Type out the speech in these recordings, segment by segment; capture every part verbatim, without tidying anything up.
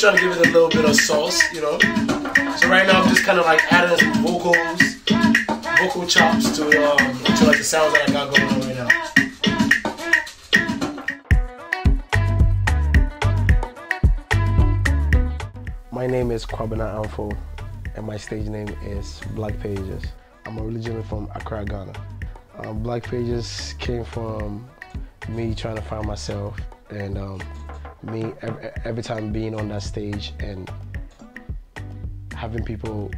Trying to give it a little bit of sauce, you know. So right now I'm just kind of like adding some vocals, vocal chops to um, to like the sounds that I got going on right now. My name is Kwabena Anfo, and my stage name is Blaq Pages. I'm originally from Accra, Ghana. Uh, Blaq Pages came from me trying to find myself and. Um, me every, every time being on that stage and having people,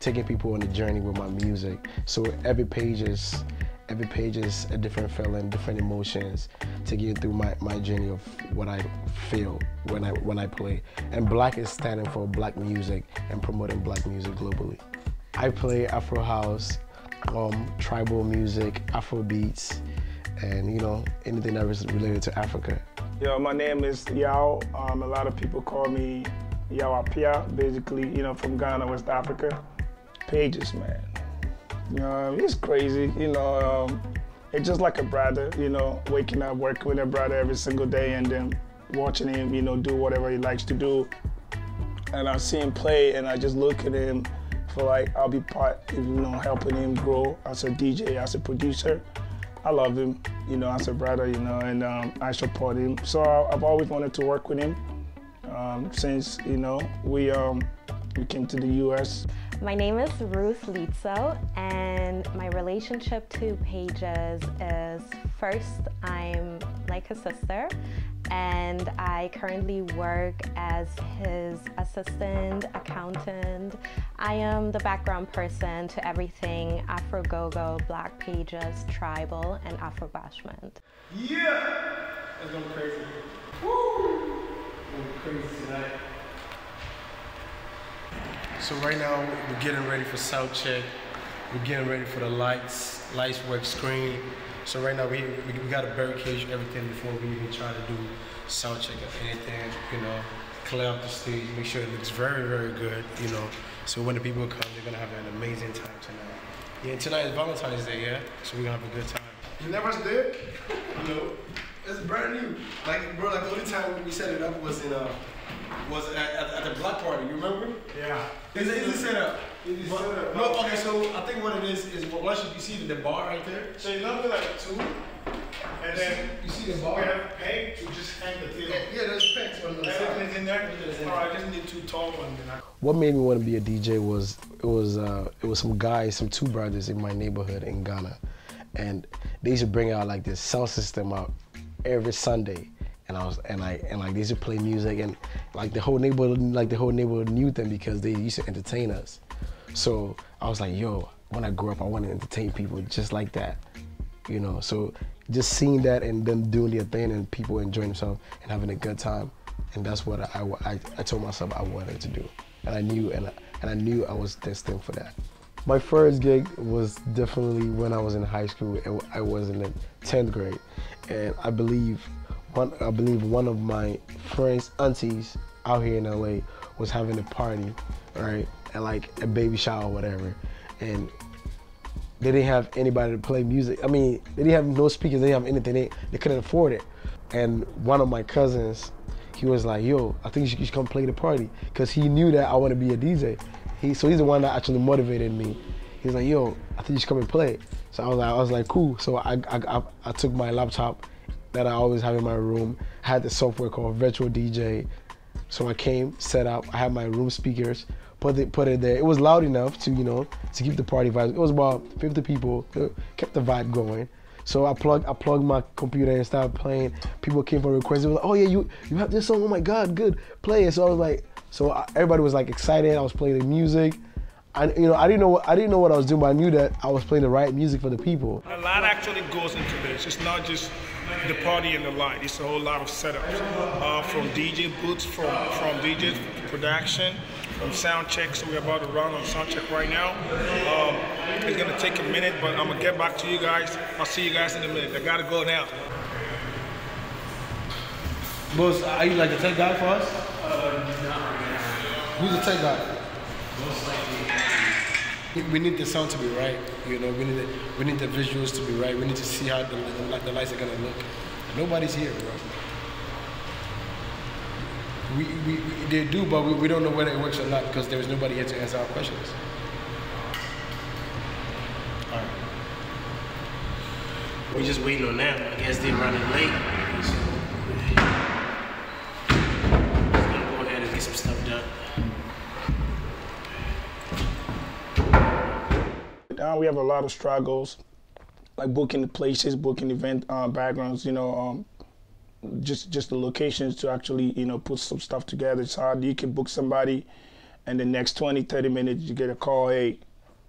taking people on the journey with my music. So every page is, every page is a different feeling, different emotions, taking you through my, my journey of what I feel when I, when I play. And Blaq is standing for Black music and promoting Black music globally. I play Afro house, um, tribal music, Afro beats, and you know, anything that is related to Africa. Yo, my name is Yao. Um, a lot of people call me Yao Apia, basically, you know, from Ghana, West Africa. Pages, man. You know, it's crazy, you know. Um, it's just like a brother, you know, waking up, working with a brother every single day and then watching him, you know, do whatever he likes to do. And I see him play and I just look at him for like, I'll be part, you know, helping him grow as a D J, as a producer. I love him, you know, as a brother, you know, and um, I support him. So I, I've always wanted to work with him um, since, you know, we um, we came to the U S My name is Ruth Lietzow, and my relationship to Pages is first, I'm like his sister, and I currently work as his assistant, accountant. I am the background person to everything Afro Gogo, Blaq Pages, Tribal, and Afro Bashment. Yeah! It's going crazy. Woo! It's going crazy tonight. So right now we're getting ready for sound check. We're getting ready for the lights, lights work screen. So right now we we, we got to barricade everything before we even try to do sound check or anything. You know, clear up the stage, make sure it looks very very good. You know, so when the people come, they're gonna have an amazing time tonight. Yeah, tonight is Valentine's Day, yeah. So we're gonna have a good time. You never did? You know, it's brand new. Like bro, like the only time we set it up was in uh. was at, at, at the Blaq party, you remember? Yeah. It's an easy setup. Easy setup. No, okay, so I think what it is, is once you see the bar right there. So you normally like two, and then you see the bar. We have peg to just hang the table. Yeah, yeah, there's pegs. Everything's in there. Or I just need two tall ones. What made me want to be a D J was, it was, uh, it was some guys, some two brothers in my neighborhood in Ghana. And they used to bring out like this sound system out every Sunday. And I was, and I, and like they used to play music, and like the whole neighborhood, like the whole neighborhood knew them because they used to entertain us. So I was like, yo, when I grow up, I want to entertain people just like that, you know. So just seeing that and them doing their thing and people enjoying themselves and having a good time, and that's what I, I, I told myself I wanted to do, and I knew, and I, and I knew I was destined for that. My first gig was definitely when I was in high school, and I was in the tenth grade, and I believe. One, I believe one of my friends' aunties out here in L A was having a party, right? And like a baby shower or whatever. And they didn't have anybody to play music. I mean, they didn't have no speakers, they didn't have anything. They, they couldn't afford it. And one of my cousins, he was like, yo, I think you should, you should come play the party. Cause he knew that I want to be a D J. He, so he's the one that actually motivated me. He's like, yo, I think you should come and play. So I was like, I was like cool. So I, I, I, I took my laptop that I always have in my room. I had the software called Virtual D J. So I came, set up, I had my room speakers, put it, put it there. It was loud enough to, you know, to keep the party vibe. It was about fifty people, it kept the vibe going. So I plugged, I plugged my computer and started playing. People came for requests. It was like, oh yeah, you, you have this song, oh my God, good, play it. So I was like, so I, everybody was like excited. I was playing the music. I, you know, I didn't know what I didn't know what I was doing, but I knew that I was playing the right music for the people. A lot actually goes into this. It's not just the party and the light. It's a whole lot of setups, uh, from D J booths, from from D J production, from sound check. So we're about to run on sound check right now. Um, it's gonna take a minute, but I'm gonna get back to you guys. I'll see you guys in a minute. I gotta go now. Boss, are you like the tech guy for us? Uh, no. Who's the tech guy? Most likely. We need the sound to be right. You know, we need the, we need the visuals to be right. We need to see how the, the, the lights are gonna look. Nobody's here, bro. We, we, we, they do, but we, we don't know whether it works or not because there is nobody here to answer our questions. All right. We're just waiting on them. I guess they're running late. So we're gonna go ahead and get some stuff done. Now we have a lot of struggles, like booking the places, booking event uh, backgrounds, you know, um, just just the locations to actually, you know, put some stuff together. It's hard. You can book somebody and the next twenty, thirty minutes you get a call, hey,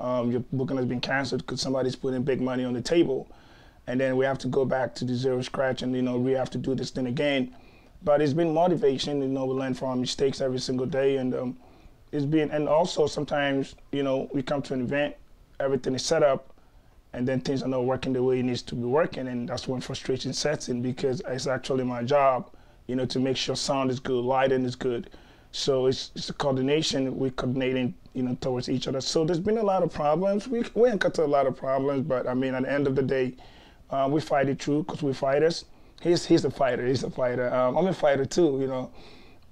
um, your booking has been canceled because somebody's putting big money on the table. And then we have to go back to the zero scratch and, you know, we have to do this thing again. But it's been motivation, you know, we learn from our mistakes every single day. And um, it's been, and also sometimes, you know, we come to an event, everything is set up, and then things are not working the way it needs to be working, and that's when frustration sets in because it's actually my job, you know, to make sure sound is good, lighting is good. So it's, it's a coordination, we're coordinating, you know, towards each other. So there's been a lot of problems. We, we encounter a lot of problems, but I mean, at the end of the day, uh, we fight it through because we're fighters. He's, he's a fighter, he's a fighter. Um, I'm a fighter too, you know.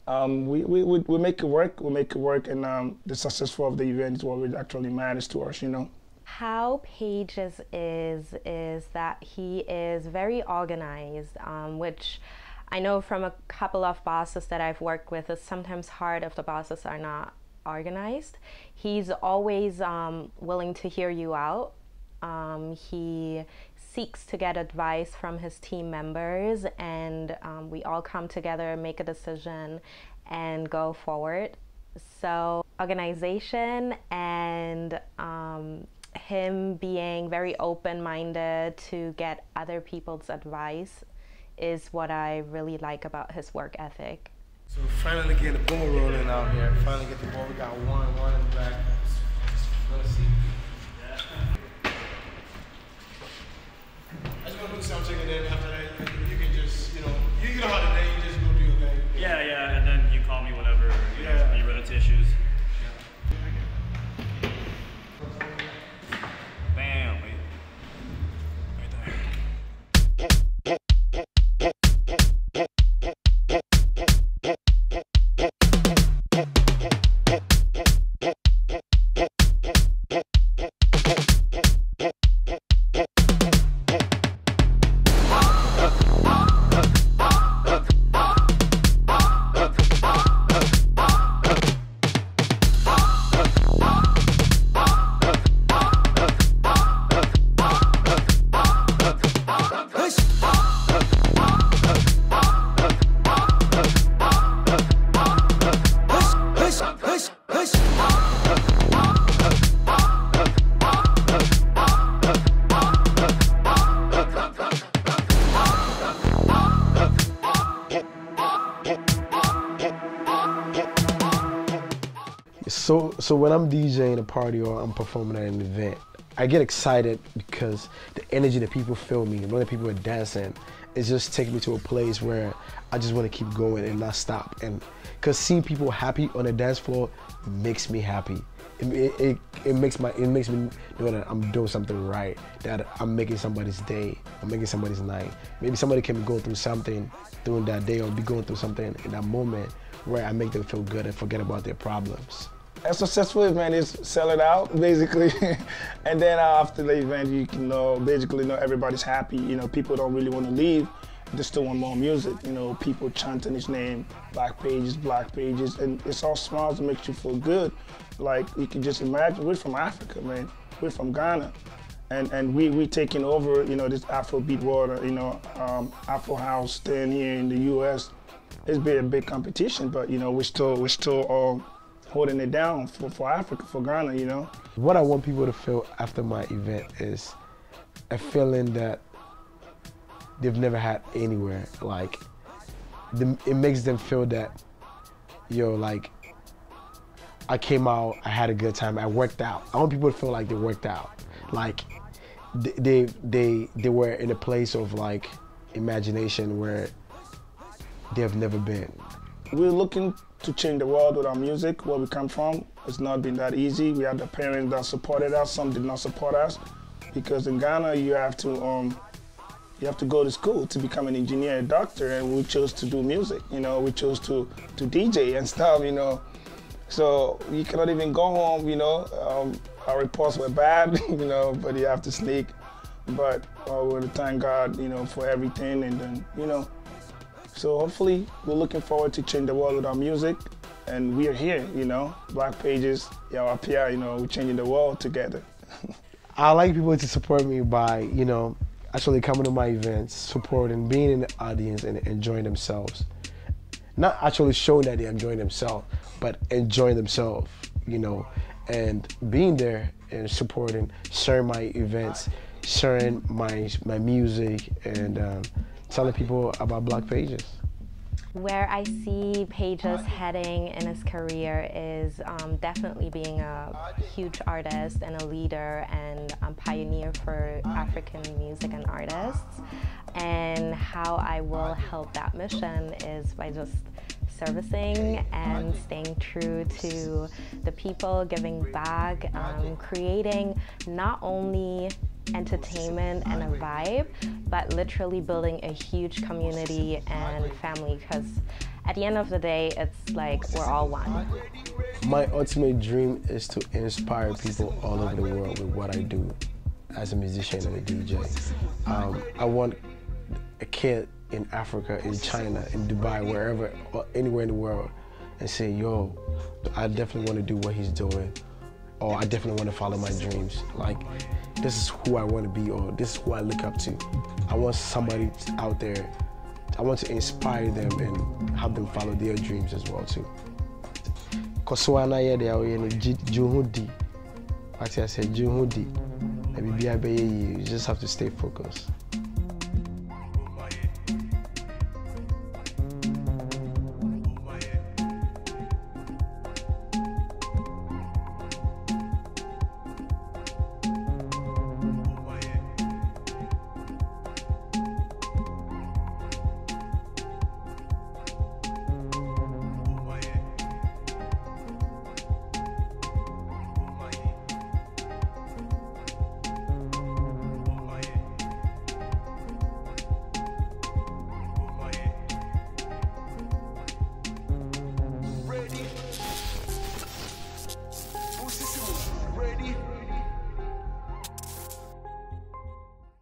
Um, we, we, we, we make it work, we make it work, and um, the successful of the event is what really actually matters to us, you know. How Pages is, is that he is very organized, um, which I know from a couple of bosses that I've worked with, it's sometimes hard if the bosses are not organized. He's always um, willing to hear you out. Um, he seeks to get advice from his team members, and um, we all come together, make a decision, and go forward. So organization and um, him being very open-minded to get other people's advice is what I really like about his work ethic. So finally get the ball rolling out here. Finally get the ball. We got one, one in the back. Let's see. I just want to do some checking in after that. You can just, you know, you know how to day, you just go do your thing. Yeah, yeah, and then you call me whenever you, yeah. know, you run into issues. So, so when I'm DJing a party or I'm performing at an event, I get excited because the energy that people feel me, when the people are dancing, it just takes me to a place where I just want to keep going and not stop. And because seeing people happy on the dance floor makes me happy. It, it, it, it makes my it makes me know that I'm doing something right, that I'm making somebody's day, I'm making somebody's night. Maybe somebody can be going through something during that day or be going through something in that moment where I make them feel good and forget about their problems. A successful event is sell it out, basically. And then after the event, you can know, basically know everybody's happy. You know, people don't really want to leave. They still want more music. You know, people chanting his name, Blaq Pages, Blaq Pages. And it's all smiles that makes you feel good. Like, you can just imagine, we're from Africa, man. We're from Ghana. And, and we, we taking over, you know, this Afrobeat world, you know, um, Afro House thing here in the U S It's been a big competition, but, you know, we're still, we're still all holding it down for, for Africa, for Ghana, you know? What I want people to feel after my event is a feeling that they've never had anywhere. Like, the, it makes them feel that, yo, like, I came out, I had a good time, I worked out. I want people to feel like they worked out. Like, they, they, they were in a place of, like, imagination where they have never been. We're looking to change the world with our music, where we come from. It's not been that easy. We had the parents that supported us, some did not support us. Because in Ghana, you have to um, you have to go to school to become an engineer, a doctor, and we chose to do music. You know, we chose to to D J and stuff. You know, so you cannot even go home. You know, um, our reports were bad. You know, but you have to sneak. But uh, we want to thank God, you know, for everything, and then you know. So hopefully, we're looking forward to change the world with our music, and we are here. You know, Blaq Pages, Yao Apia. You know, we're changing the world together. I like people to support me by, you know, actually coming to my events, supporting, being in the audience and enjoying themselves. Not actually showing that they're enjoying themselves, but enjoying themselves, you know, and being there and supporting, sharing my events, sharing my my music, and um, telling people about Blaq Pages. Where I see Pages heading in his career is um, definitely being a huge artist and a leader and a pioneer for African music and artists. And how I will help that mission is by just servicing and staying true to the people, giving back, um, creating not only entertainment and a vibe, but literally building a huge community and family, because at the end of the day, it's like we're all one. My ultimate dream is to inspire people all over the world with what I do as a musician and a D J. Um, I want a kid in Africa, in China, in Dubai, wherever, or anywhere in the world, and say, yo, I definitely want to do what he's doing, or I definitely want to follow my dreams. Like, this is who I want to be, or this is who I look up to. I want somebody out there, I want to inspire them and have them follow their dreams as well too. Kosuana yede awoyeno juhudi. Actually I said juhudi. You just have to stay focused.